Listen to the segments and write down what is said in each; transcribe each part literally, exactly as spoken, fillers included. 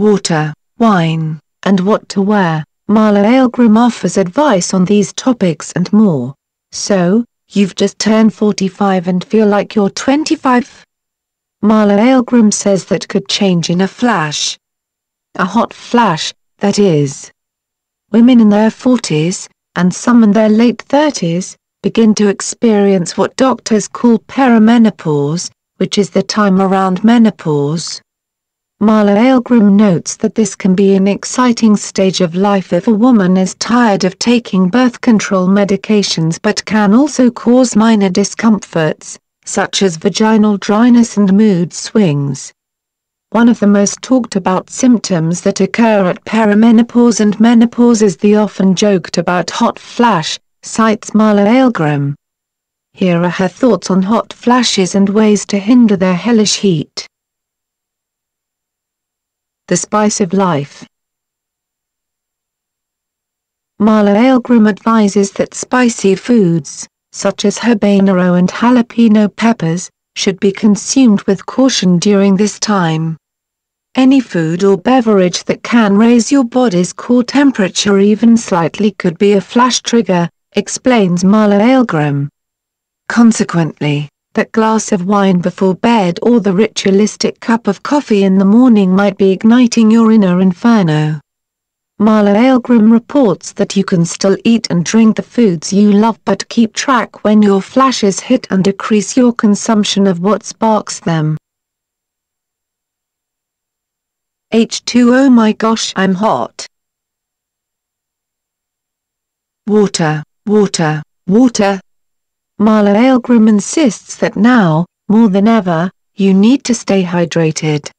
water, wine, and what to wear, Marla Ahlgrimm offers advice on these topics and more. So, you've just turned forty-five and feel like you're twenty-five? Marla Ahlgrimm says that could change in a flash. A hot flash, that is. Women in their forties, and some in their late thirties, begin to experience what doctors call perimenopause, which is the time around menopause. Marla Ahlgrimm notes that this can be an exciting stage of life if a woman is tired of taking birth control medications, but can also cause minor discomforts, such as vaginal dryness and mood swings. One of the most talked about symptoms that occur at perimenopause and menopause is the often joked about hot flash, cites Marla Ahlgrimm. Here are her thoughts on hot flashes and ways to hinder their hellish heat. The spice of life. Marla Ahlgrimm advises that spicy foods, such as habanero and jalapeno peppers, should be consumed with caution during this time. Any food or beverage that can raise your body's core temperature even slightly could be a flash trigger, explains Marla Ahlgrimm. Consequently, that glass of wine before bed or the ritualistic cup of coffee in the morning might be igniting your inner inferno. Marla Ahlgrimm reports that you can still eat and drink the foods you love, but keep track when your flashes hit and decrease your consumption of what sparks them. H two O My gosh, I'm hot. Water, water, water. Marla Ahlgrimm insists that now, more than ever, you need to stay hydrated.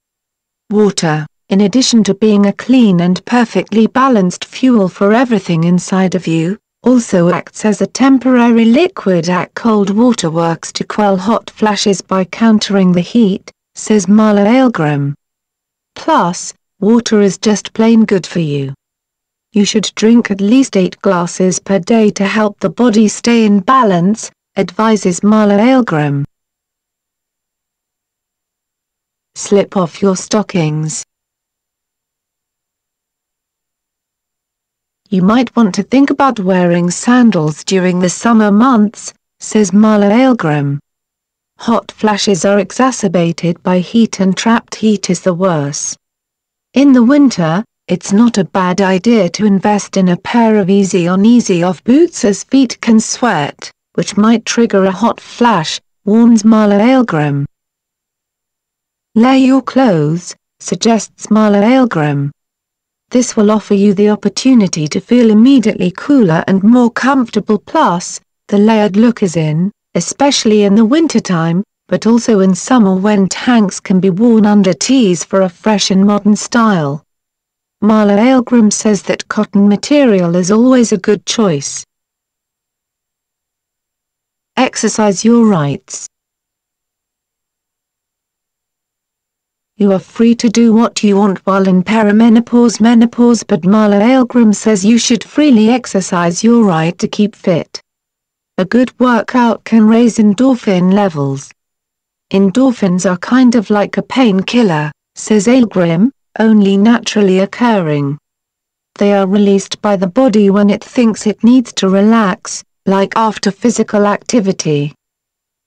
Water, in addition to being a clean and perfectly balanced fuel for everything inside of you, also acts as a temporary liquid at cold water works to quell hot flashes by countering the heat, says Marla Ahlgrimm. Plus, water is just plain good for you. You should drink at least eight glasses per day to help the body stay in balance, advises Marla Ahlgrimm. Slip off your stockings. You might want to think about wearing sandals during the summer months, says Marla Ahlgrimm. Hot flashes are exacerbated by heat, and trapped heat is the worst. In the winter, it's not a bad idea to invest in a pair of easy on easy off boots, as feet can sweat, which might trigger a hot flash, warns Marla Ahlgrimm. Layer your clothes, suggests Marla Ahlgrimm. This will offer you the opportunity to feel immediately cooler and more comfortable. Plus, the layered look is in, especially in the wintertime, but also in summer when tanks can be worn under tees for a fresh and modern style. Marla Ahlgrimm says that cotton material is always a good choice. Exercise your rights. You are free to do what you want while in perimenopause menopause, but Marla Ahlgrimm says you should freely exercise your right to keep fit. A good workout can raise endorphin levels. Endorphins are kind of like a painkiller, says Ahlgrimm, only naturally occurring. They are released by the body when it thinks it needs to relax, like after physical activity.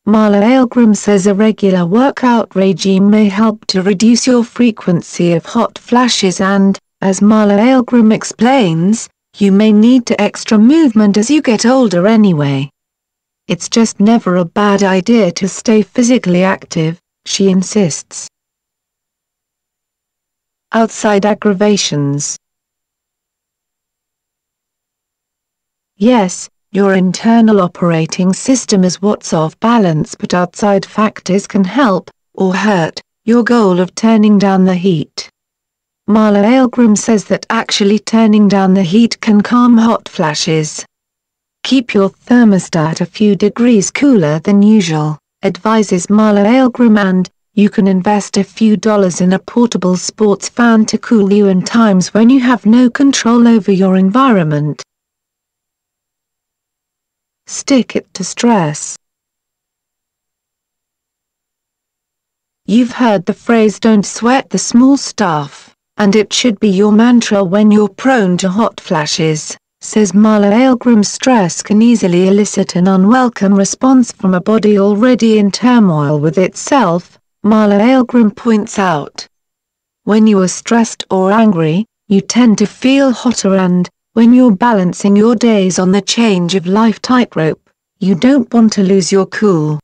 Marla Ahlgrimm says a regular workout regime may help to reduce your frequency of hot flashes and, as Marla Ahlgrimm explains, you may need to extra movement as you get older anyway. It's just never a bad idea to stay physically active, she insists. Outside aggravations. Yes, your internal operating system is what's off balance, but outside factors can help, or hurt, your goal of turning down the heat. Marla Ahlgrimm says that actually turning down the heat can calm hot flashes. Keep your thermostat a few degrees cooler than usual, advises Marla Ahlgrimm, and you can invest a few dollars in a portable sports fan to cool you in times when you have no control over your environment. Stick it to stress. You've heard the phrase "don't sweat the small stuff," and it should be your mantra when you're prone to hot flashes, says Marla Ahlgrimm. Stress can easily elicit an unwelcome response from a body already in turmoil with itself, Marla Ahlgrimm points out. When you are stressed or angry, you tend to feel hotter, and, when you're balancing your days on the change of life tightrope, you don't want to lose your cool.